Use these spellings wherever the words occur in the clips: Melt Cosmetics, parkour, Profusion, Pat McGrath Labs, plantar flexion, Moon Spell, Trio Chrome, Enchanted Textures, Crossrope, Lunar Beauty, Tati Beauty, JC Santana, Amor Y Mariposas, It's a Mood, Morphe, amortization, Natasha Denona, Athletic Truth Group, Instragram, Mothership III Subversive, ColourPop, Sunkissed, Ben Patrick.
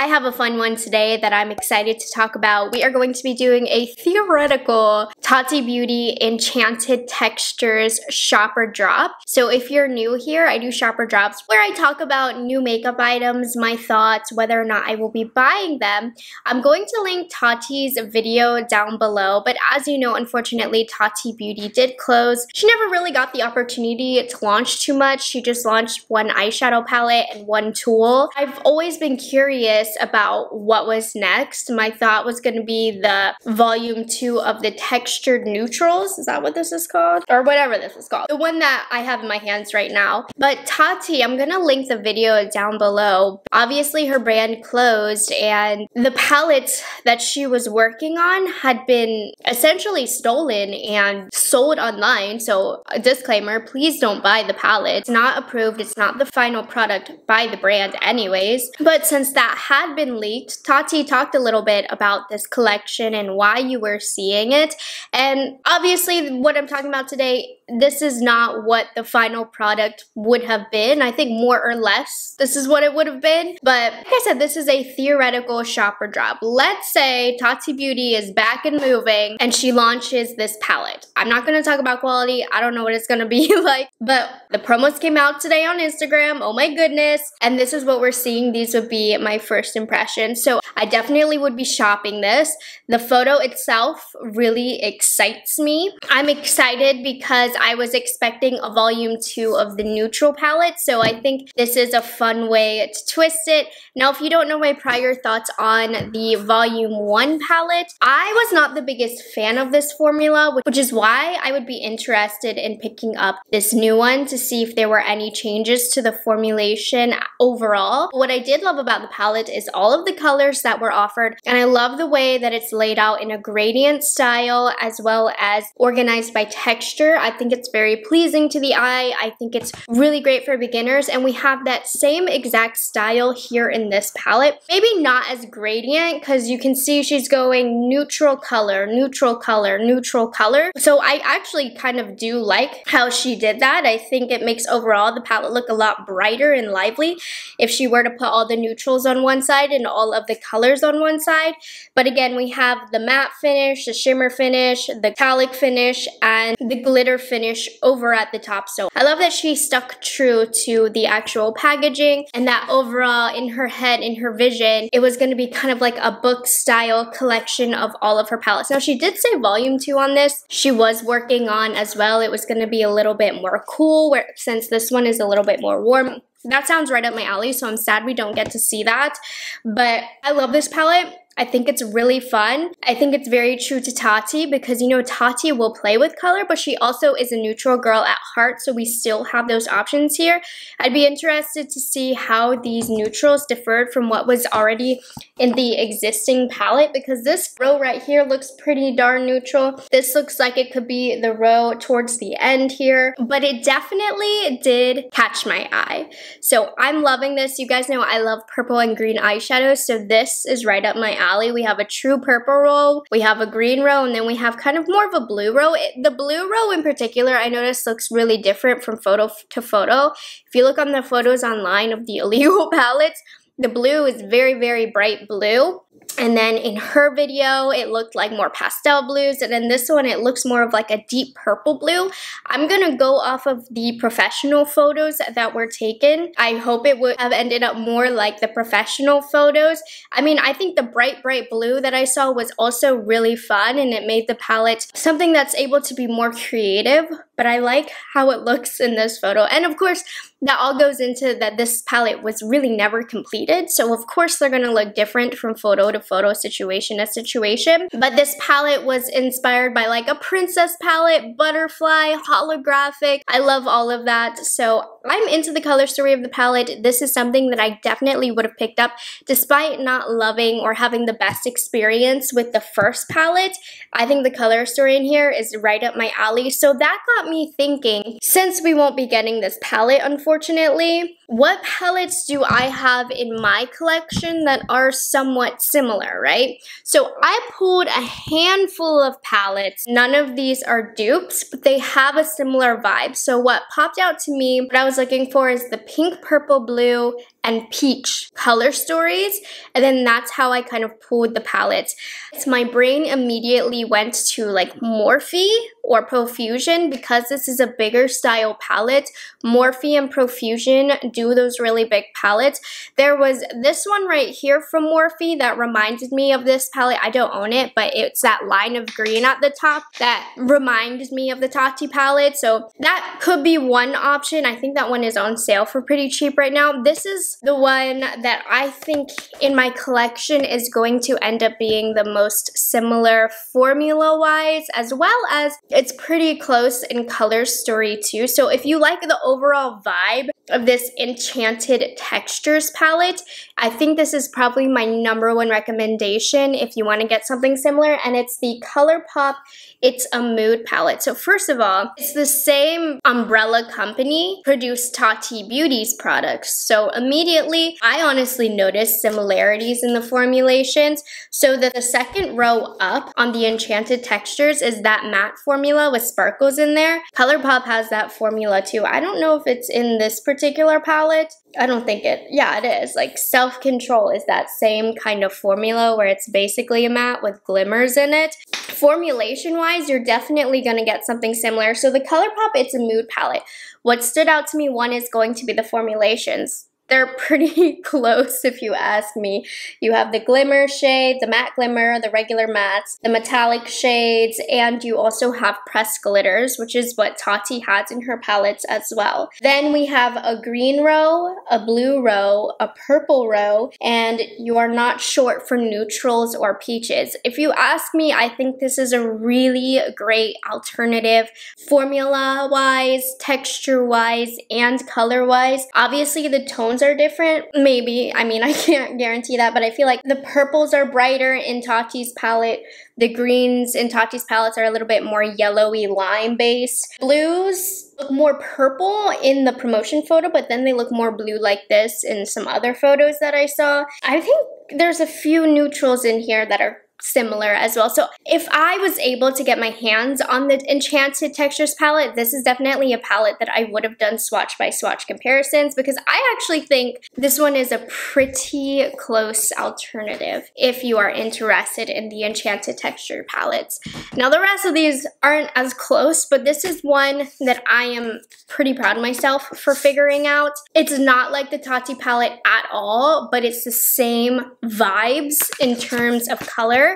I have a fun one today that I'm excited to talk about. We are going to be doing a theoretical Tati Beauty Enchanted Textures Shopper Drop. So if you're new here, I do shopper drops where I talk about new makeup items, my thoughts, whether or not I will be buying them. I'm going to link Tati's video down below, but as you know, unfortunately, Tati Beauty did close. She never really got the opportunity to launch too much. She just launched one eyeshadow palette and one tool. I've always been curious about what was next. My thought was going to be the volume 2 of the textured neutrals. Is that what this is called? Or whatever this is called. The one that I have in my hands right now. But Tati, I'm going to link the video down below. Obviously, her brand closed and the palettes that she was working on had been essentially stolen and sold online. So a disclaimer, please don't buy the palette. It's not approved. It's not the final product by the brand anyways. But since that had been leaked, Tati talked a little bit about this collection and why you were seeing it. And obviously what I'm talking about today, this is not what the final product would have been. I think more or less this is what it would have been. But like I said, this is a theoretical shopper drop. Let's say Tati Beauty is back and moving and she launches this palette. I'm not going to talk about quality. I don't know what it's going to be like. But the promos came out today on Instagram. Oh my goodness. And this is what we're seeing. These would be my first impressions. So I definitely would be shopping this. The photo itself really excites me. I'm excited because I was expecting a volume 2 of the neutral palette, so I think this is a fun way to twist it. Now, if you don't know my prior thoughts on the volume 1 palette, I was not the biggest fan of this formula, which is why I would be interested in picking up this new one to see if there were any changes to the formulation overall. But what I did love about the palette is all of the colors that were offered, and I love the way that it's laid out in a gradient style as well as organized by texture. I think it's very pleasing to the eye. I think it's really great for beginners, and we have that same exact style here in this palette. Maybe not as gradient because you can see she's going neutral color, neutral color, neutral color. So I actually kind of do like how she did that. I think it makes overall the palette look a lot brighter and lively if she were to put all the neutrals on one side and all of the colors on one side. But again, we have the matte finish, the shimmer finish, the metallic finish, and the glitter finish over at the top. So I love that she stuck true to the actual packaging and that overall in her head, in her vision, it was going to be kind of like a book style collection of all of her palettes. Now she did say volume 2 on this. She was working on as well. It was going to be a little bit more cool since this one is a little bit more warm. That sounds right up my alley, so I'm sad we don't get to see that. But I love this palette. I think it's really fun. I think it's very true to Tati because, you know, Tati will play with color, but she also is a neutral girl at heart, so we still have those options here. I'd be interested to see how these neutrals differed from what was already in the existing palette because this row right here looks pretty darn neutral. This looks like it could be the row towards the end here, but it definitely did catch my eye. So I'm loving this. You guys know I love purple and green eyeshadows, so this is right up my alley. We have a true purple row, we have a green row, and then we have kind of more of a blue row. The blue row in particular, I noticed, looks really different from photo to photo. If you look on the photos online of the illegal palettes, the blue is very, very bright blue. And then in her video, it looked like more pastel blues. And then this one, it looks more of like a deep purple blue. I'm going to go off of the professional photos that were taken. I hope it would have ended up more like the professional photos. I mean, I think the bright blue that I saw was also really fun. And it made the palette something that's able to be more creative. But I like how it looks in this photo. And of course, that all goes into that this palette was really never completed. So of course, they're going to look different from photo to photo, situation to situation. But this palette was inspired by like a princess palette, butterfly, holographic. I love all of that. So I'm into the color story of the palette. This is something that I definitely would have picked up despite not loving or having the best experience with the first palette. I think the color story in here is right up my alley. So that got me thinking, since we won't be getting this palette, unfortunately, what palettes do I have in my collection that are somewhat similar, right? So I pulled a handful of palettes. None of these are dupes, but they have a similar vibe. So what popped out to me, what I was looking for, is the pink, purple, blue, and peach color stories, and then that's how I kind of pulled the palettes. So my brain immediately went to like Morphe or Profusion, because this is a bigger style palette. Morphe and Profusion do those really big palettes. There was this one right here from Morphe that reminded me of this palette. I don't own it, but it's that line of green at the top that reminds me of the Tati palette, so that could be one option. I think that one is on sale for pretty cheap right now. This is the one that I think in my collection is going to end up being the most similar formula-wise, as well as it's pretty close in color story too. So if you like the overall vibe of this Enchanted Textures palette, I think this is probably my #1 recommendation if you want to get something similar, and it's the ColourPop It's a Mood palette. So first of all, it's the same umbrella company produced Tati Beauty's products, so immediately I honestly noticed similarities in the formulations. So the second row up on the Enchanted Textures is that matte formula with sparkles in there. ColourPop has that formula too. I don't know if it's in this particular palette. I don't think it, yeah, it is. Like Self-Control is that same kind of formula where it's basically a matte with glimmers in it. Formulation-wise, you're definitely going to get something similar. So the ColourPop It's a Mood palette, what stood out to me, one, is going to be the formulations. They're pretty close if you ask me. You have the glimmer shade, the matte glimmer, the regular mattes, the metallic shades, and you also have pressed glitters, which is what Tati has in her palettes as well. Then we have a green row, a blue row, a purple row, and you are not short for neutrals or peaches. If you ask me, I think this is a really great alternative formula-wise, texture-wise, and color-wise. Obviously, the tones are different, maybe. I mean, I can't guarantee that, but I feel like the purples are brighter in Tati's palette. The greens in Tati's palettes are a little bit more yellowy lime based. Blues look more purple in the promotion photo, but then they look more blue like this in some other photos that I saw. I think there's a few neutrals in here that are similar as well. So if I was able to get my hands on the Enchanted Textures palette, this is definitely a palette that I would have done swatch by swatch comparisons, because I actually think this one is a pretty close alternative if you are interested in the Enchanted Texture palettes. Now the rest of these aren't as close, but this is one that I am pretty proud of myself for figuring out. It's not like the Tati palette at all, but it's the same vibes in terms of color.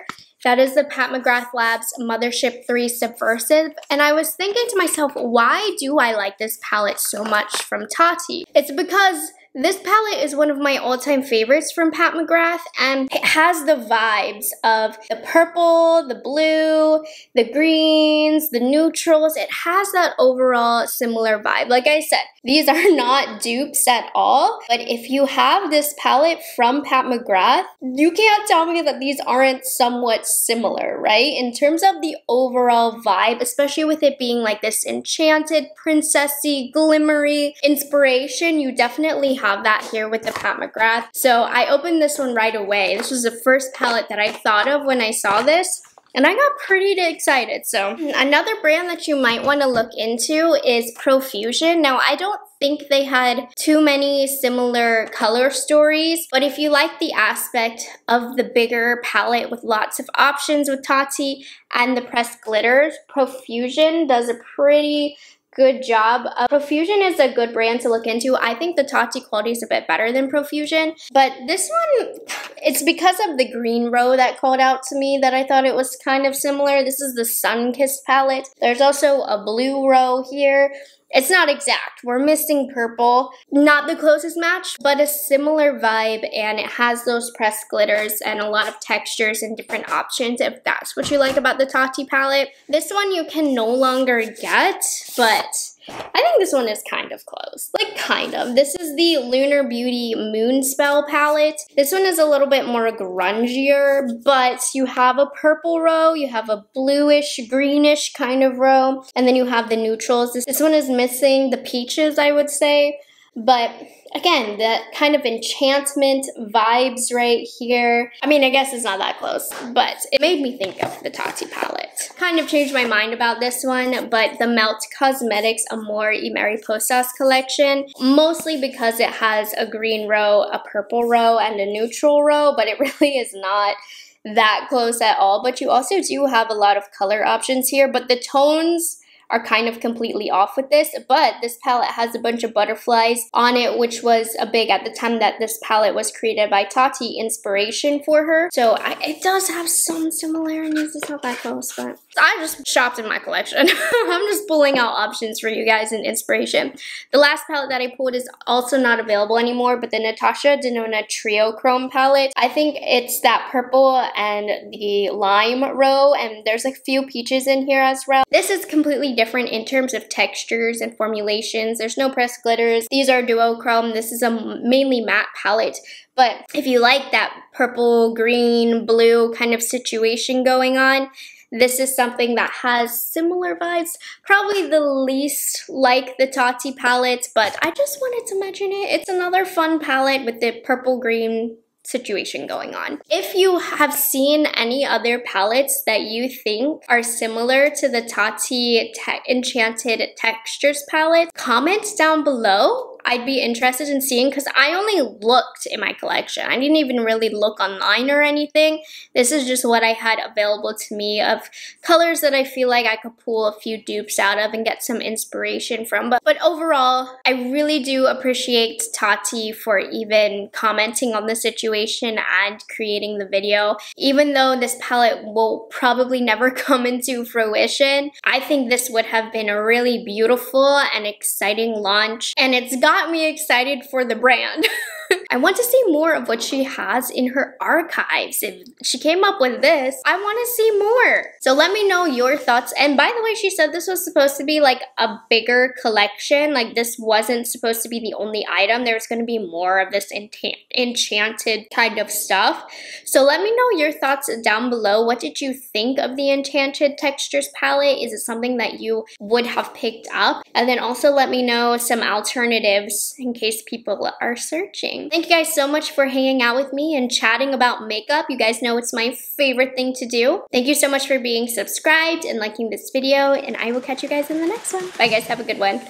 That is the Pat McGrath Labs Mothership III Subversive, and I was thinking to myself, why do I like this palette so much from Tati? It's because this palette is one of my all-time favorites from Pat McGrath, and it has the vibes of the purple, the blue, the greens, the neutrals. It has that overall similar vibe. Like I said, these are not dupes at all, but if you have this palette from Pat McGrath, you can't tell me that these aren't somewhat similar, right? In terms of the overall vibe, especially with it being like this enchanted, princessy, glimmery inspiration, you definitely have that here with the Pat McGrath. So I opened this one right away. This was the first palette that I thought of when I saw this, and I got pretty excited. So another brand that you might want to look into is Profusion. Now I don't think they had too many similar color stories, but if you like the aspect of the bigger palette with lots of options with Tati and the pressed glitters, Profusion does a pretty good job. Profusion is a good brand to look into. I think the Tati quality is a bit better than Profusion, but this one, it's because of the green row that called out to me that I thought it was kind of similar. This is the Sunkissed palette. There's also a blue row here. It's not exact. We're missing purple. Not the closest match, but a similar vibe, and it has those pressed glitters and a lot of textures and different options if that's what you like about the Tati palette. This one you can no longer get, but I think this one is kind of close. Like, kind of. This is the Lunar Beauty Moon Spell palette. This one is a little bit more grungier, but you have a purple row, you have a bluish, greenish kind of row, and then you have the neutrals. This one is missing the peaches, I would say. But again, the kind of enchantment vibes right here. I mean, I guess it's not that close, but it made me think of the Tati palette. Kind of changed my mind about this one, but the Melt Cosmetics Amor Y Mariposas collection, mostly because it has a green row, a purple row, and a neutral row, but it really is not that close at all. But you also do have a lot of color options here, but the tones are kind of completely off with this. But this palette has a bunch of butterflies on it, which was a big, at the time that this palette was created by Tati, inspiration for her. So it does have some similarities. It's not that close, but I just shopped in my collection. I'm just pulling out options for you guys and inspiration. The last palette that I pulled is also not available anymore, but the Natasha Denona Trio Chrome palette. I think it's that purple and the lime row, and there's a few peaches in here as well. This is completely different in terms of textures and formulations. There's no pressed glitters. These are duochrome. This is a mainly matte palette, but if you like that purple, green, blue kind of situation going on, this is something that has similar vibes. Probably the least like the Tati palette, but I just wanted to mention it. It's another fun palette with the purple, green situation going on. If you have seen any other palettes that you think are similar to the Tati Enchanted Textures palette, comment down below. I'd be interested in seeing, because I only looked in my collection. I didn't even really look online or anything. This is just what I had available to me of colors that I feel like I could pull a few dupes out of and get some inspiration from. But overall, I really do appreciate Tati for even commenting on the situation and creating the video. Even though this palette will probably never come into fruition, I think this would have been a really beautiful and exciting launch, and it's got me excited for the brand. I want to see more of what she has in her archives. If she came up with this, I want to see more. So let me know your thoughts. And by the way, she said this was supposed to be like a bigger collection. Like, this wasn't supposed to be the only item. There was going to be more of this enchanted kind of stuff. So let me know your thoughts down below. What did you think of the Enchanted Textures palette? Is it something that you would have picked up? And then also let me know some alternatives in case people are searching. Thank you guys so much for hanging out with me and chatting about makeup. You guys know it's my favorite thing to do. Thank you so much for being subscribed and liking this video, and I will catch you guys in the next one. Bye guys, have a good one.